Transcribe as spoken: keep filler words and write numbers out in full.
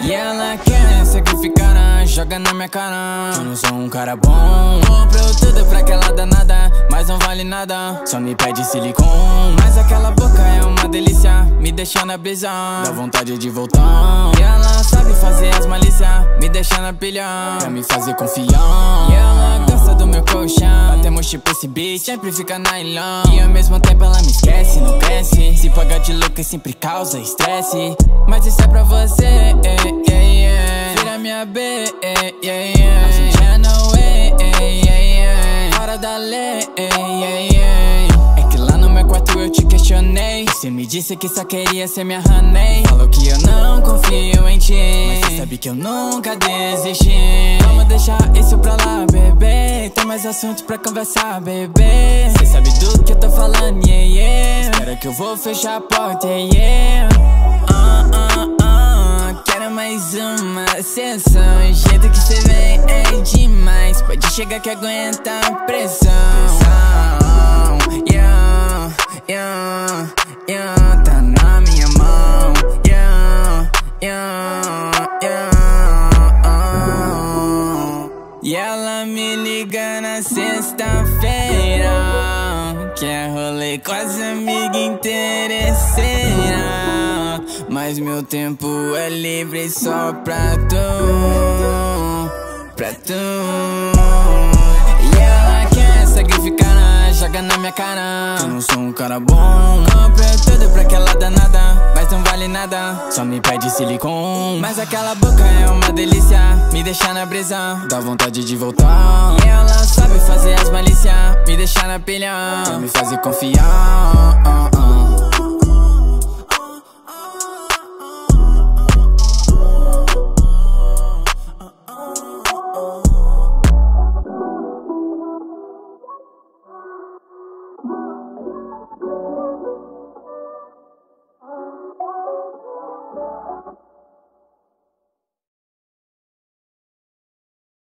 E ela quer sacrificar, joga na minha cara. Eu não sou um cara bom, compro tudo pra aquela danada, mas não vale nada. Só me pede silicone, mas aquela boca é uma delícia, me deixa na brisa, dá vontade de voltar. E ela sabe fazer as malícias, me deixa na pilha, pra me fazer confiar. E ela gosta do meu colchão, batemos tipo esse beat, sempre fica na ilã. E ao mesmo tempo ela me esquece, não cresce, se pagar de louca sempre causa estresse. Mas isso é pra você, é, é, é. Vira minha B, é, é, é. A gente já não é, é, é, é. Fora da lei, é, é, é. É que lá no meu quarto eu te questionei, você me disse que só queria ser minha honey. Falou que eu não confio em ti, mas você sabe que eu nunca desisti. Vamos deixar isso pra lá, bebê, tem mais assuntos pra conversar, bebê. Você sabe do que eu tô falando, yeah, yeah. Espera que eu vou fechar a porta, yeah. Mais uma sessão, o jeito que cê vem é demais. Pode chegar que aguenta a pressão. Yeah, yeah, yeah, tá na minha mão. Yeah, yeah, yeah. E ela me liga na sexta-feira, quer rolê com as amigas interesseiras. Mas meu tempo é livre só pra tu, pra tu. E ela quer sacrificar, joga na minha cara. Eu não sou um cara bom, compro tudo pra aquela danada, mas não vale nada. Só me pede silicone, mas aquela boca é uma delícia, me deixa na brisa, dá vontade de voltar. E ela sabe fazer as malícias, me deixa na pilha, pra me fazer confiar. Bye.